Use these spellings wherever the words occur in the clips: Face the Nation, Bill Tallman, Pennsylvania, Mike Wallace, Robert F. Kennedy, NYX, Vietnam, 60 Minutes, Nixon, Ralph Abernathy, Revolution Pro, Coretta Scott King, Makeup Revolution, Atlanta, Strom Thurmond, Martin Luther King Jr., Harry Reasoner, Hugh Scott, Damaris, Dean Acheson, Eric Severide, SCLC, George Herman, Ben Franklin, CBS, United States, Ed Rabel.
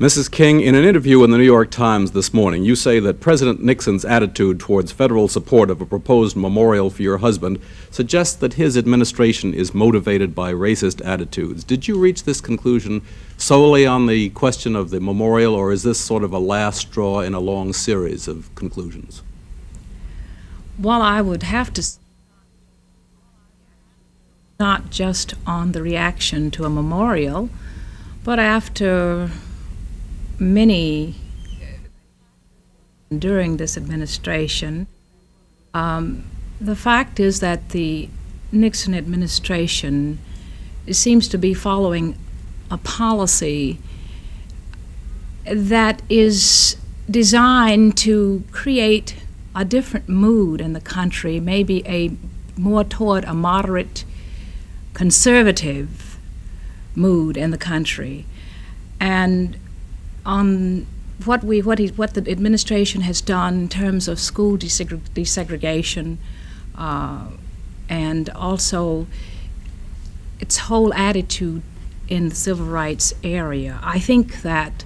Mrs. King, in an interview in the New York Times this morning, you say that President Nixon's attitude towards federal support of a proposed memorial for your husband suggests that his administration is motivated by racist attitudes. Did you reach this conclusion solely on the question of the memorial, or is this sort of a last straw in a long series of conclusions? Well, I would have to say not just on the reaction to a memorial, but after many during this administration, the fact is that the Nixon administration seems to be following a policy that is designed to create a different mood in the country, maybe a more toward a moderate conservative mood in the country. And on what the administration has done in terms of school desegregation and also its whole attitude in the civil rights area, I think that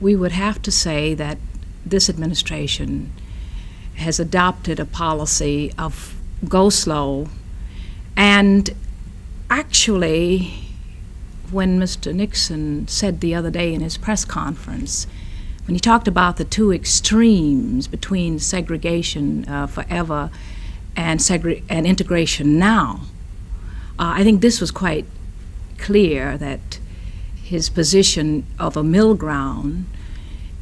we would have to say that this administration has adopted a policy of go slow. And actually, when Mr. Nixon said the other day in his press conference, when he talked about the two extremes between segregation forever and integration now, I think this was quite clear that his position of a middle ground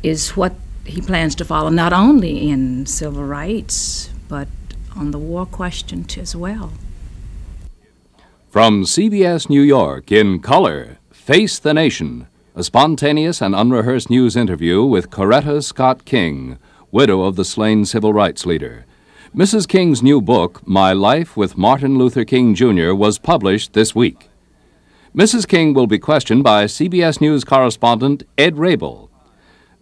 is what he plans to follow, not only in civil rights, but on the war question as well. From CBS New York, in color, Face the Nation, a spontaneous and unrehearsed news interview with Coretta Scott King, widow of the slain civil rights leader. Mrs. King's new book, My Life with Martin Luther King Jr., was published this week. Mrs. King will be questioned by CBS News correspondent Ed Rabel,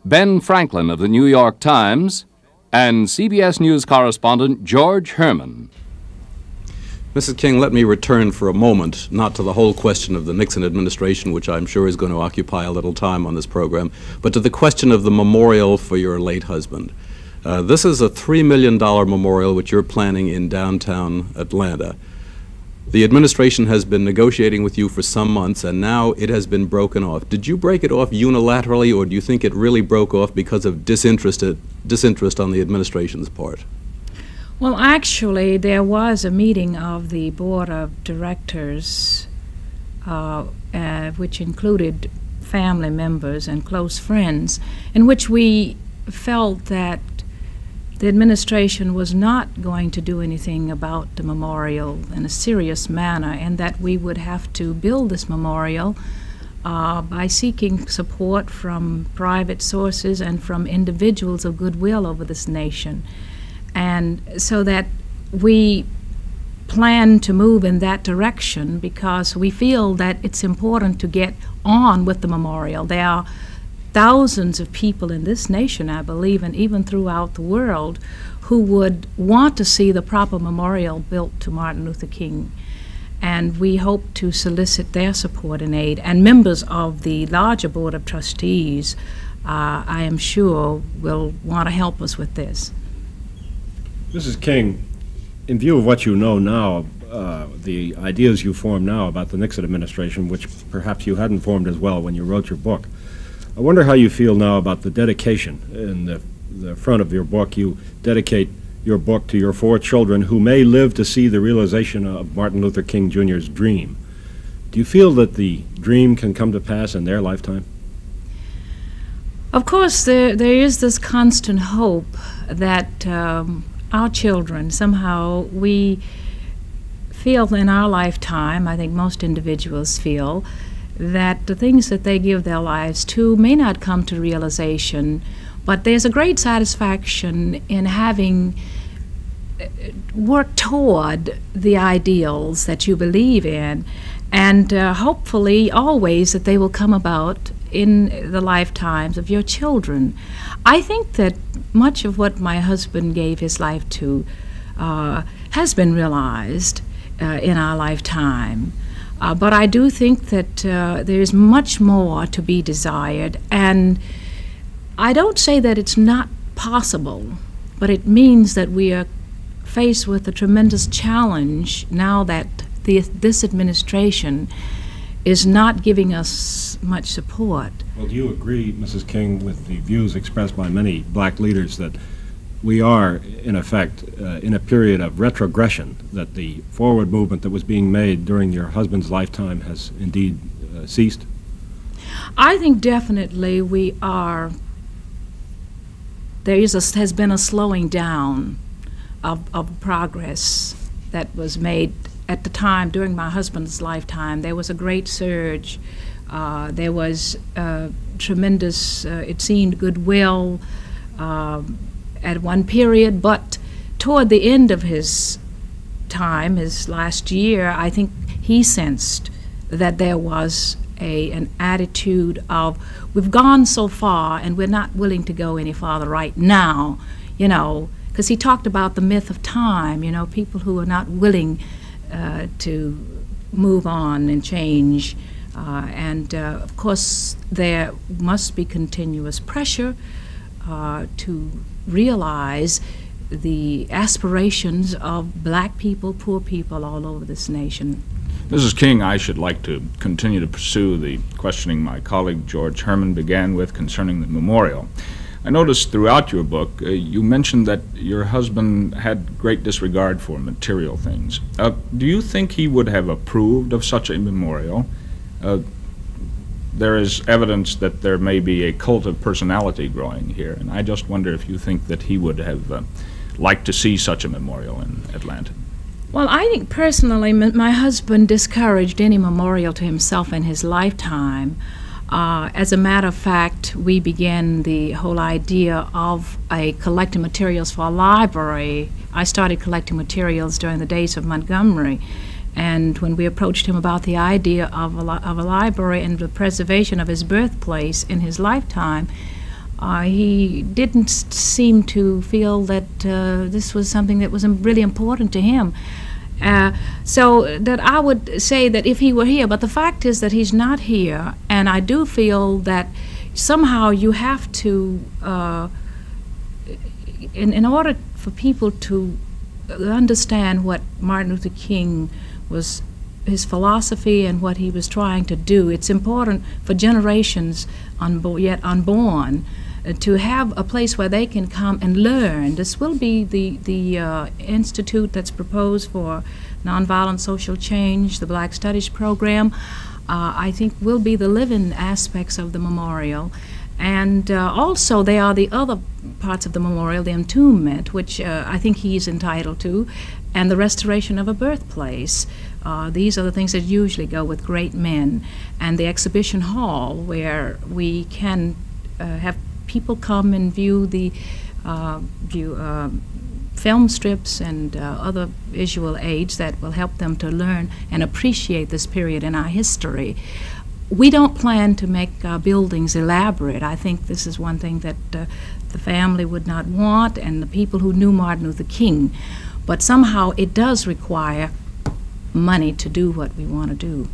Ben Franklin of the New York Times, and CBS News correspondent George Herman. Mrs. King, let me return for a moment, not to the whole question of the Nixon administration, which I'm sure is going to occupy a little time on this program, but to the question of the memorial for your late husband. This is a $3 million memorial which you're planning in downtown Atlanta. The administration has been negotiating with you for some months, and now it has been broken off. Did you break it off unilaterally, or do you think it really broke off because of disinterest on the administration's part? Well, actually, there was a meeting of the board of directors, which included family members and close friends, in which we felt that the administration was not going to do anything about the memorial in a serious manner, and that we would have to build this memorial by seeking support from private sources and from individuals of goodwill over this nation. And so that we plan to move in that direction because we feel that it's important to get on with the memorial. There are thousands of people in this nation, I believe, and even throughout the world, who would want to see the proper memorial built to Martin Luther King. And we hope to solicit their support and aid. And members of the larger Board of Trustees, I am sure, will want to help us with this. Mrs. King, in view of what you know now, the ideas you form now about the Nixon administration, which perhaps you hadn't formed as well when you wrote your book, I wonder how you feel now about the dedication. In the front of your book, you dedicate your book to your four children who may live to see the realization of Martin Luther King Jr.'s dream. Do you feel that the dream can come to pass in their lifetime? Of course, there is this constant hope that our children, somehow we feel in our lifetime, I think most individuals feel, that the things that they give their lives to may not come to realization, but there's a great satisfaction in having worked toward the ideals that you believe in, and hopefully always that they will come about in the lifetimes of your children. I think that much of what my husband gave his life to has been realized in our lifetime. But I do think that there is much more to be desired, and I don't say that it's not possible, but it means that we are faced with a tremendous challenge now that this administration is not giving us much support. Well, do you agree, Mrs. King, with the views expressed by many black leaders that we are, in effect, in a period of retrogression, that the forward movement that was being made during your husband's lifetime has indeed ceased? I think definitely we are. There is has been a slowing down of progress that was made at the time during my husband's lifetime. There was a great surge. There was tremendous, it seemed, goodwill at one period, but toward the end of his time, his last year, I think he sensed that there was an attitude of, we've gone so far and we're not willing to go any farther right now, you know, because he talked about the myth of time, you know, people who are not willing to move on and change. And of course, there must be continuous pressure to realize the aspirations of black people, poor people all over this nation. Mrs. King, I should like to continue to pursue the questioning my colleague George Herman began with concerning the memorial. I noticed throughout your book, you mentioned that your husband had great disregard for material things. Do you think he would have approved of such a memorial? There is evidence that there may be a cult of personality growing here, and I just wonder if you think that he would have liked to see such a memorial in Atlanta. Well, I think personally my husband discouraged any memorial to himself in his lifetime. As a matter of fact, we began the whole idea of collecting materials for a library. I started collecting materials during the days of Montgomery. And when we approached him about the idea of a library and the preservation of his birthplace in his lifetime, he didn't seem to feel that this was something that was really important to him. So that I would say that if he were here, but the fact is that he's not here, and I do feel that somehow you have to, in order for people to understand what Martin Luther King was, his philosophy and what he was trying to do, it's important for generations yet unborn to have a place where they can come and learn. This will be the institute that's proposed for nonviolent social change, the Black Studies program, I think will be the living aspects of the memorial. And also there are the other parts of the memorial, the entombment, which I think he is entitled to, and the restoration of a birthplace. These are the things that usually go with great men. And the exhibition hall, where we can have people come and view the film strips and other visual aids that will help them to learn and appreciate this period in our history. We don't plan to make our buildings elaborate. I think this is one thing that the family would not want, and the people who knew Martin Luther King. But somehow it does require money to do what we want to do.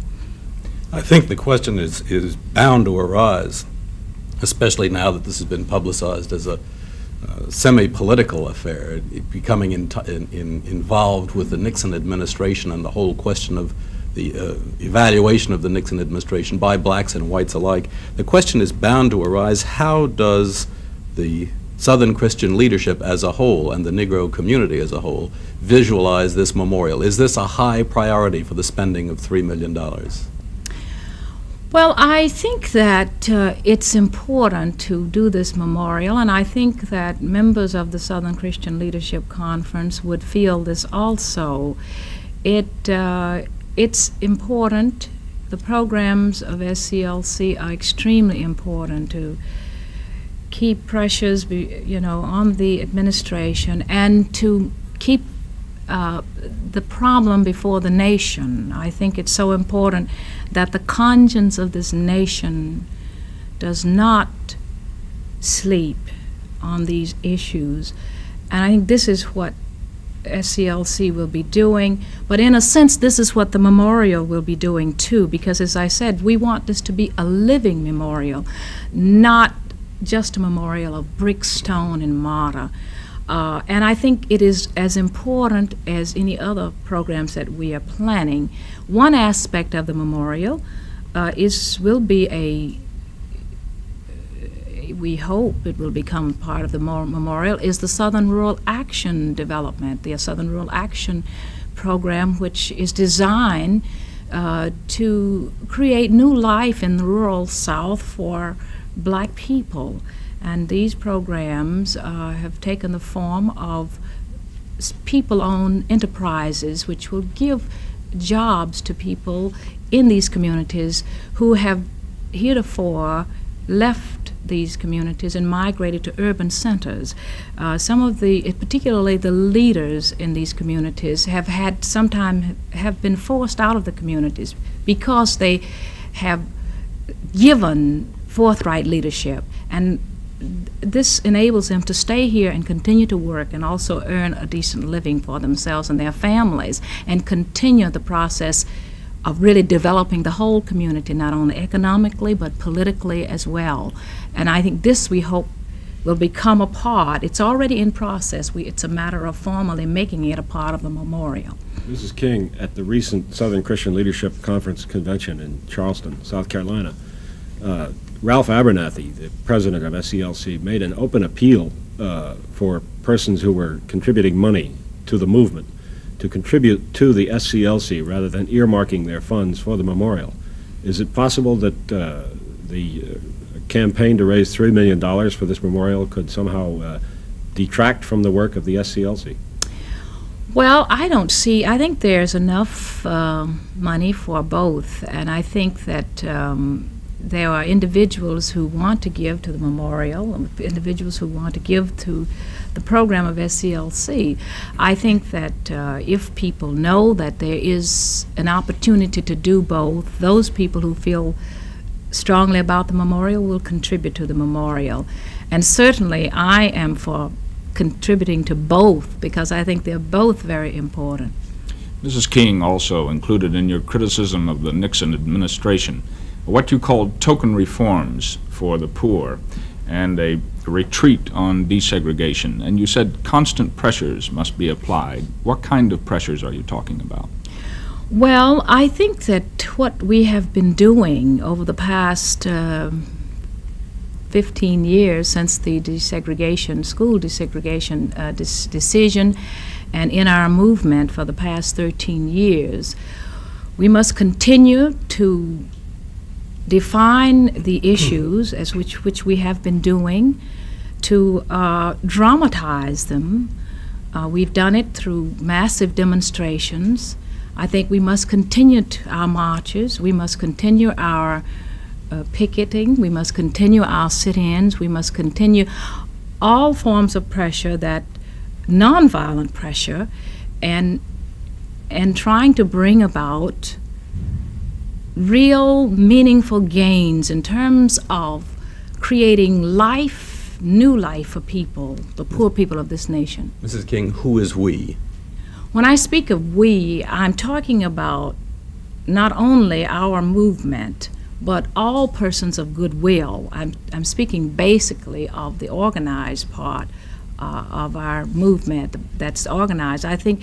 I think the question is bound to arise, especially now that this has been publicized as a semi-political affair, becoming involved with the Nixon administration and the whole question of the evaluation of the Nixon administration by blacks and whites alike. The question is bound to arise, how does the Southern Christian leadership as a whole and the Negro community as a whole visualize this memorial? Is this a high priority for the spending of $3 million? Well, I think that it's important to do this memorial, and I think that members of the Southern Christian Leadership Conference would feel this also. It's important. The programs of SCLC are extremely important to keep pressures, you know, on the administration and to keep the problem before the nation. I think it's so important that the conscience of this nation does not sleep on these issues. And I think this is what SCLC will be doing, but in a sense this is what the memorial will be doing too, because as I said, we want this to be a living memorial, not just a memorial of brick, stone, and mortar. And I think it is as important as any other programs that we are planning. One aspect of the memorial we hope it will become part of the memorial, is the Southern Rural Action Development, the Southern Rural Action Program, which is designed to create new life in the rural South for black people. And these programs have taken the form of people-owned enterprises, which will give jobs to people in these communities who have heretofore left these communities and migrated to urban centers. Some of the, particularly the leaders in these communities, have had sometimes have been forced out of the communities because they have given forthright leadership, and this enables them to stay here and continue to work and also earn a decent living for themselves and their families and continue the process of really developing the whole community, not only economically but politically as well. And I think this, we hope, will become a part. It's already in process. It's a matter of formally making it a part of the memorial. Mrs. King, at the recent Southern Christian Leadership Conference convention in Charleston, South Carolina, Ralph Abernathy, the president of SCLC, made an open appeal for persons who were contributing money to the movement to contribute to the SCLC rather than earmarking their funds for the memorial. Is it possible that the campaign to raise $3 million for this memorial could somehow detract from the work of the SCLC? Well, I think there's enough money for both, and I think that there are individuals who want to give to the memorial, individuals who want to give to the program of SCLC. I think that if people know that there is an opportunity to do both, those people who feel strongly about the memorial will contribute to the memorial. And certainly I am for contributing to both, because I think they're both very important. Mrs. King, also included in your criticism of the Nixon administration what you called token reforms for the poor and a retreat on desegregation, and you said constant pressures must be applied. What kind of pressures are you talking about? Well, I think that what we have been doing over the past 15 years since the desegregation, school desegregation decision, and in our movement for the past 13 years, we must continue to define the issues as which we have been doing, to dramatize them. We've done it through massive demonstrations. I think we must continue our marches. We must continue our picketing. We must continue our sit-ins. We must continue all forms of pressure, that nonviolent pressure, and trying to bring about real meaningful gains in terms of creating life, new life for people, the poor people of this nation. Mrs. King, who is we? When I speak of we, I'm talking about not only our movement, but all persons of goodwill. I'm speaking basically of the organized part of our movement that's organized. I think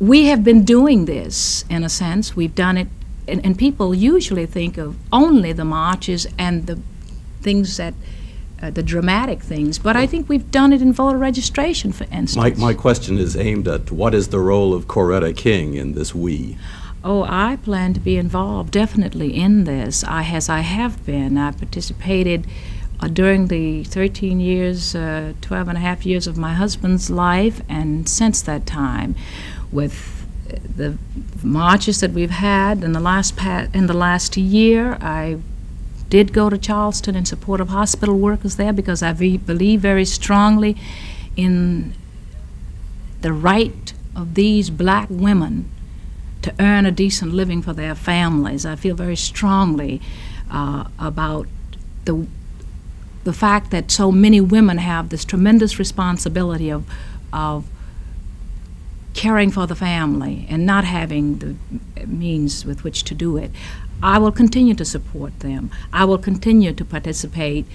we have been doing this, in a sense. We've done it. And people usually think of only the marches and the things that, the dramatic things, but I think we've done it in voter registration, for instance. My question is aimed at what is the role of Coretta King in this we? Oh, I plan to be involved definitely in this, as I have been. I participated during the 13 years, 12 and a half years of my husband's life, and since that time with the marches that we've had in the last year. I did go to Charleston in support of hospital workers there, because I believe very strongly in the right of these black women to earn a decent living for their families. I feel very strongly about the fact that so many women have this tremendous responsibility of caring for the family and not having the means with which to do it, I will continue to support them. I will continue to participate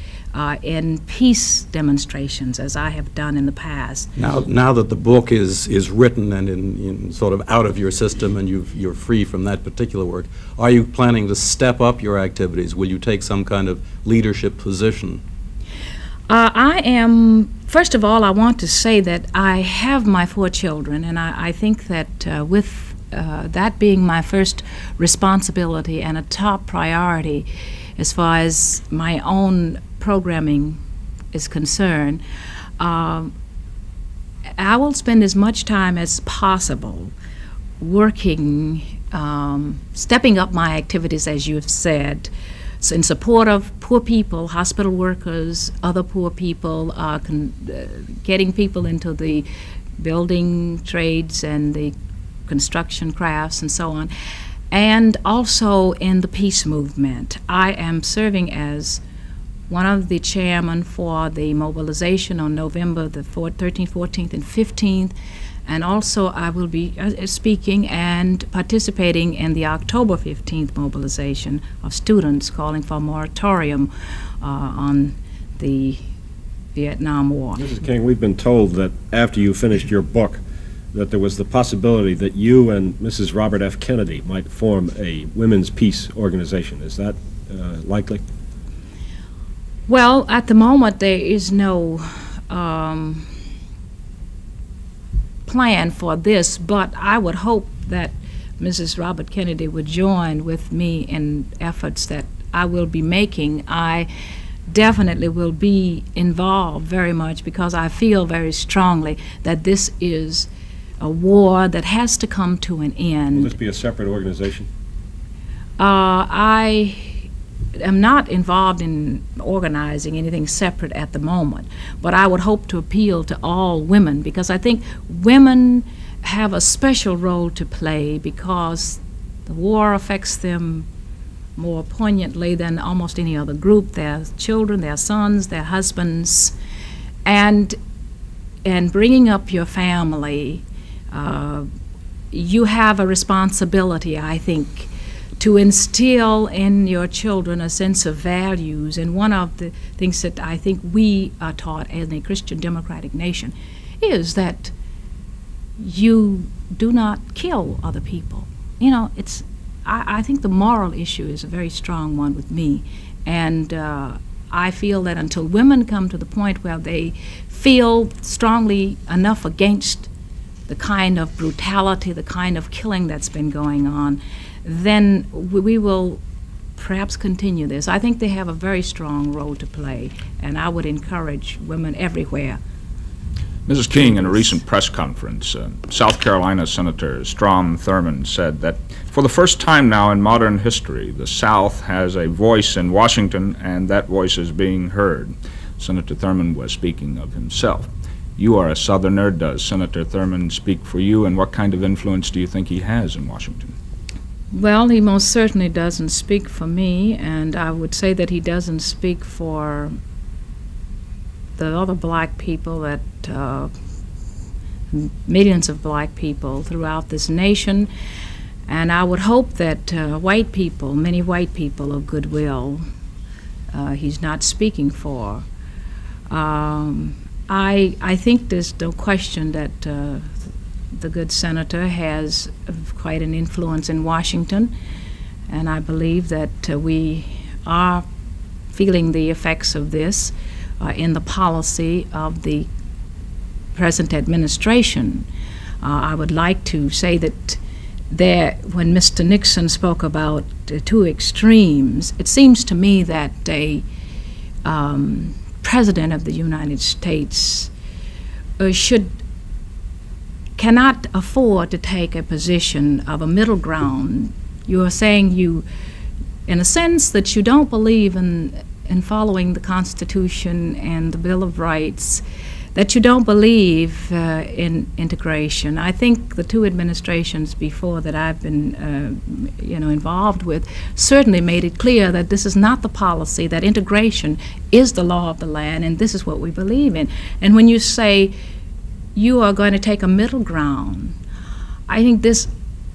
in peace demonstrations as I have done in the past. Now that the book is written and in sort of out of your system and you're free from that particular work, are you planning to step up your activities? Will you take some kind of leadership position? I am, first of all, I want to say that I have my 4 children, and I think that with that being my first responsibility and a top priority as far as my own programming is concerned, I will spend as much time as possible working, stepping up my activities, as you have said, in support of poor people, hospital workers, other poor people, getting people into the building trades and the construction crafts and so on, and also in the peace movement. I am serving as one of the chairmen for the mobilization on November the 13th, 14th, and 15th, and also I will be speaking and participating in the October 15th mobilization of students calling for a moratorium on the Vietnam War. Mrs. King, we've been told that after you finished your book that there was the possibility that you and Mrs. Robert F. Kennedy might form a women's peace organization. Is that likely? Well, at the moment there is no plan for this, but I would hope that Mrs. Robert Kennedy would join with me in efforts that I will be making. I definitely will be involved very much because I feel very strongly that this is a war that has to come to an end. Will this be a separate organization? I am not involved in organizing anything separate at the moment, but I would hope to appeal to all women because I think women have a special role to play because the war affects them more poignantly than almost any other group, their children, their sons, their husbands, and bringing up your family, you have a responsibility, I think, to instill in your children a sense of values. And one of the things that I think we are taught as a Christian democratic nation is that you do not kill other people. You know, it's, I think the moral issue is a very strong one with me. And I feel that until women come to the point where they feel strongly enough against the kind of brutality, the kind of killing that's been going on, then we will perhaps continue this. I think they have a very strong role to play, and I would encourage women everywhere. Mrs. King, in a recent press conference, South Carolina Senator Strom Thurmond said that for the first time now in modern history, the South has a voice in Washington, and that voice is being heard. Senator Thurmond was speaking of himself. You are a Southerner. Does Senator Thurmond speak for you, and what kind of influence do you think he has in Washington? Well, he most certainly doesn't speak for me, and I would say that he doesn't speak for the other black people, that millions of black people throughout this nation. And I would hope that white people, many white people of goodwill, he's not speaking for. I think there's no question that the good senator has quite an influence in Washington, and I believe that we are feeling the effects of this in the policy of the present administration. I would like to say that when Mr. Nixon spoke about two extremes, it seems to me that a President of the United States cannot afford to take a position of a middle ground. You are saying in a sense, that you don't believe in following the Constitution and the Bill of Rights, that you don't believe in integration. I think the two administrations before that I've been involved with certainly made it clear that this is not the policy, that integration is the law of the land, and this is what we believe in. And when you say you are going to take a middle ground, I think this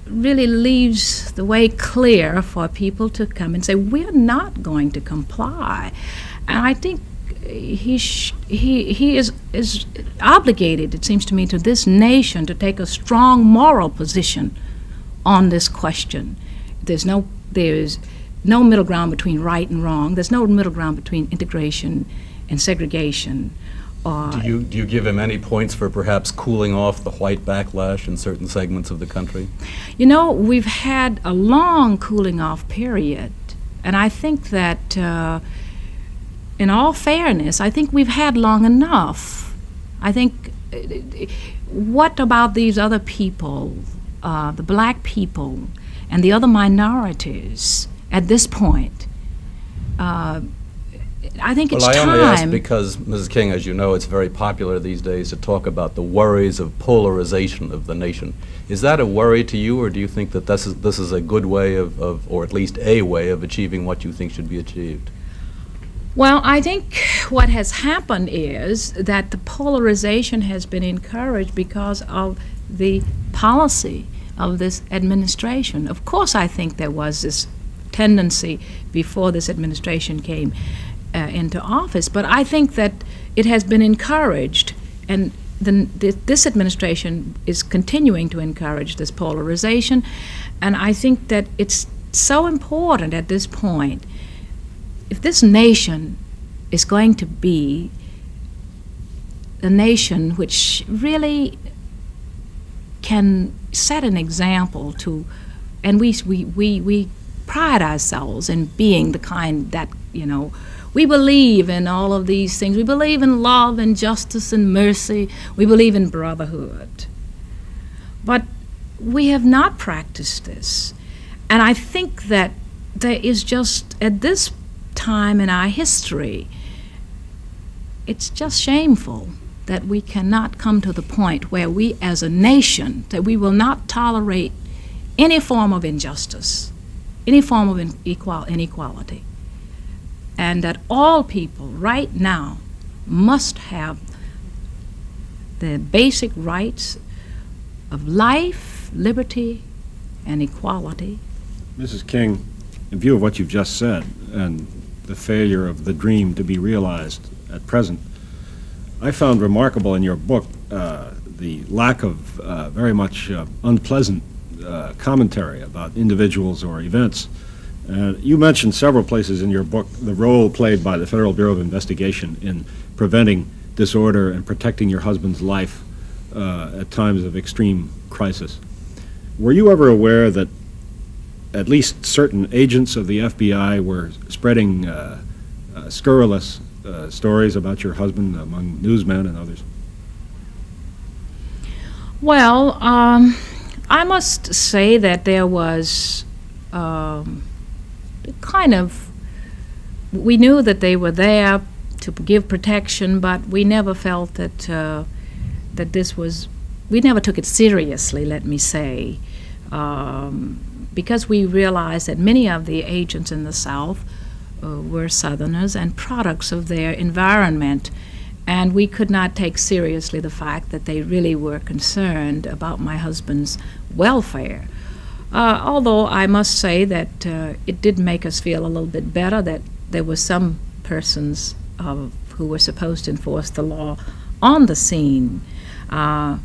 really leaves the way clear for people to come and say, we're not going to comply. And I think he is obligated, it seems to me, to this nation to take a strong moral position on this question. There is no middle ground between right and wrong. There's no middle ground between integration and segregation. Do you give him any points for perhaps cooling off the white backlash in certain segments of the country? You know, we've had a long cooling off period, and I think that in all fairness, I think we've had long enough. I think, what about these other people, the black people and the other minorities at this point? I think it's time. Well, I only ask because, Mrs. King, as you know, it's very popular these days to talk about the worries of polarization of the nation. Is that a worry to you, or do you think that this is a good way of or at least a way of achieving what you think should be achieved? Well, I think what has happened is that the polarization has been encouraged because of the policy of this administration. Of course, I think there was this tendency before this administration came into office, but I think that it has been encouraged, and this administration is continuing to encourage this polarization. And I think that it's so important at this point, if this nation is going to be a nation which really can set an example to, and we pride ourselves in being the kind that, you know, we believe in all of these things. We believe in love and justice and mercy. We believe in brotherhood. But we have not practiced this. And I think that there is just, at this time in our history, it's just shameful that we cannot come to the point where we as a nation, that we will not tolerate any form of injustice, any form of inequality. And that all people right now must have the basic rights of life, liberty, and equality. Mrs. King, in view of what you've just said and the failure of the dream to be realized at present, I found remarkable in your book the lack of very much unpleasant commentary about individuals or events. You mentioned several places in your book the role played by the Federal Bureau of Investigation in preventing disorder and protecting your husband's life at times of extreme crisis. Were you ever aware that at least certain agents of the FBI were spreading scurrilous stories about your husband among newsmen and others? Well, I must say that there was we knew that they were there to give protection, but we never felt that we never took it seriously, let me say, because we realized that many of the agents in the South were Southerners and products of their environment, and we could not take seriously the fact that they really were concerned about my husband's welfare. Although I must say that it did make us feel a little bit better that there were some persons who were supposed to enforce the law on the scene. I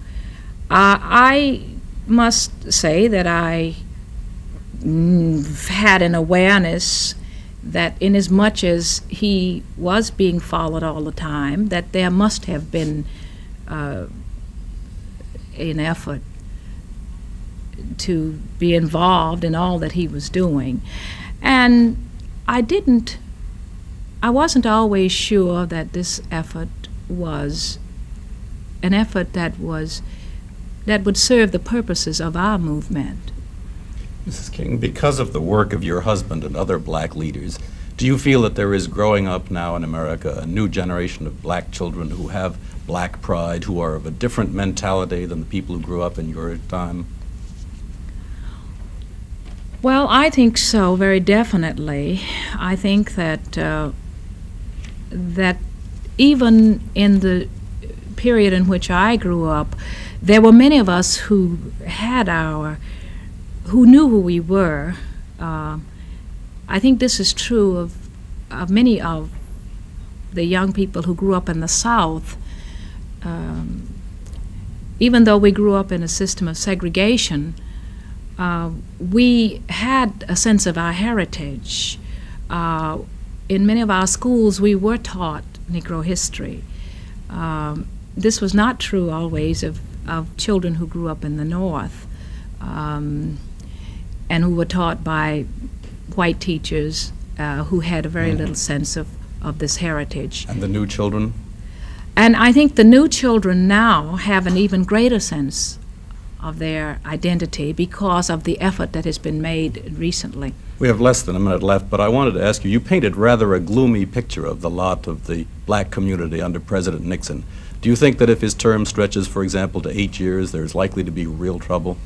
must say that I had an awareness that inasmuch as he was being followed all the time, that there must have been an effort to be involved in all that he was doing. And I wasn't always sure that this effort was an effort that would serve the purposes of our movement. Mrs. King, because of the work of your husband and other black leaders, do you feel that there is growing up now in America a new generation of black children who have black pride, who are of a different mentality than the people who grew up in your time? Well, I think so, very definitely. I think that that even in the period in which I grew up, there were many of us who had our, who knew who we were. I think this is true of many of the young people who grew up in the South. Even though we grew up in a system of segregation, we had a sense of our heritage. In many of our schools, we were taught Negro history. This was not true always of children who grew up in the North and who were taught by white teachers who had a very little sense of this heritage. And the new children? And I think the new children now have an even greater sense of their identity because of the effort that has been made recently. We have less than a minute left, but I wanted to ask you, you painted rather a gloomy picture of the lot of the black community under President Nixon. Do you think that if his term stretches, for example, to 8 years, there's likely to be real trouble?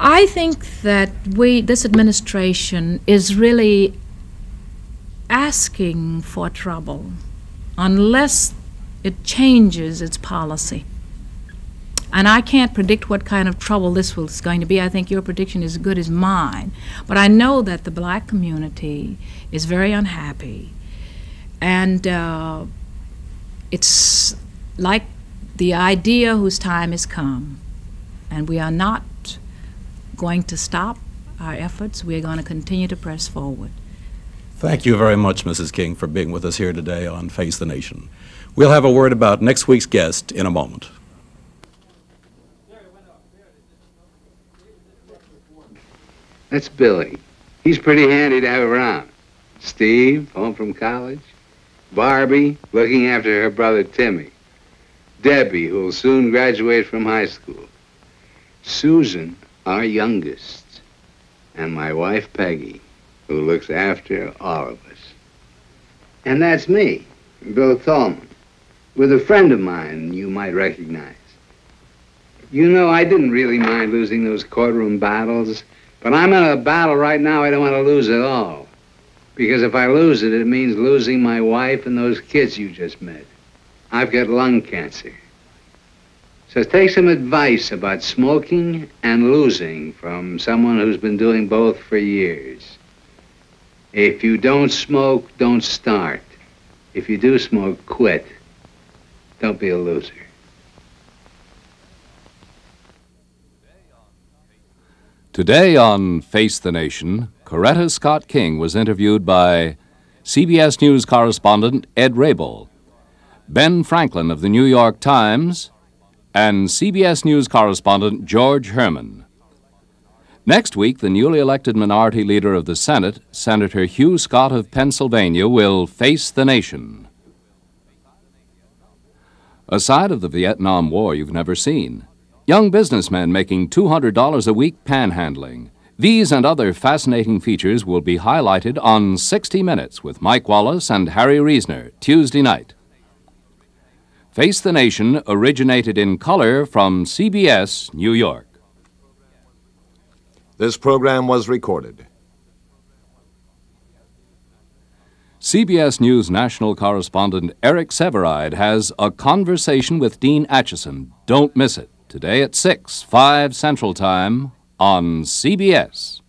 I think that this administration is really asking for trouble unless it changes its policy. And I can't predict what kind of trouble this is going to be. I think your prediction is as good as mine. But I know that the black community is very unhappy. And it's like the idea whose time has come. And we are not going to stop our efforts. We are going to continue to press forward. Thank you very much, Mrs. King, for being with us here today on Face the Nation. We'll have a word about next week's guest in a moment. That's Billy. He's pretty handy to have around. Steve, home from college. Barbie, looking after her brother Timmy. Debbie, who will soon graduate from high school. Susan, our youngest. And my wife, Peggy, who looks after all of us. And that's me, Bill Tallman, with a friend of mine you might recognize. You know, I didn't really mind losing those courtroom battles, but I'm in a battle right now I don't want to lose at all. Because if I lose it, it means losing my wife and those kids you just met. I've got lung cancer. So take some advice about smoking and losing from someone who's been doing both for years. If you don't smoke, don't start. If you do smoke, quit. Don't be a loser. Today on Face the Nation, Coretta Scott King was interviewed by CBS News correspondent Ed Rabel, Ben Franklin of the New York Times, and CBS News correspondent George Herman. Next week, the newly elected minority leader of the Senate, Senator Hugh Scott of Pennsylvania, will face the nation. A side of the Vietnam War you've never seen. Young businessmen making $200 a week panhandling. These and other fascinating features will be highlighted on 60 Minutes with Mike Wallace and Harry Reasoner, Tuesday night. Face the Nation originated in color from CBS, New York. This program was recorded. CBS News national correspondent Eric Severide has a conversation with Dean Acheson. Don't miss it. Today at 6, 5 Central Time on CBS.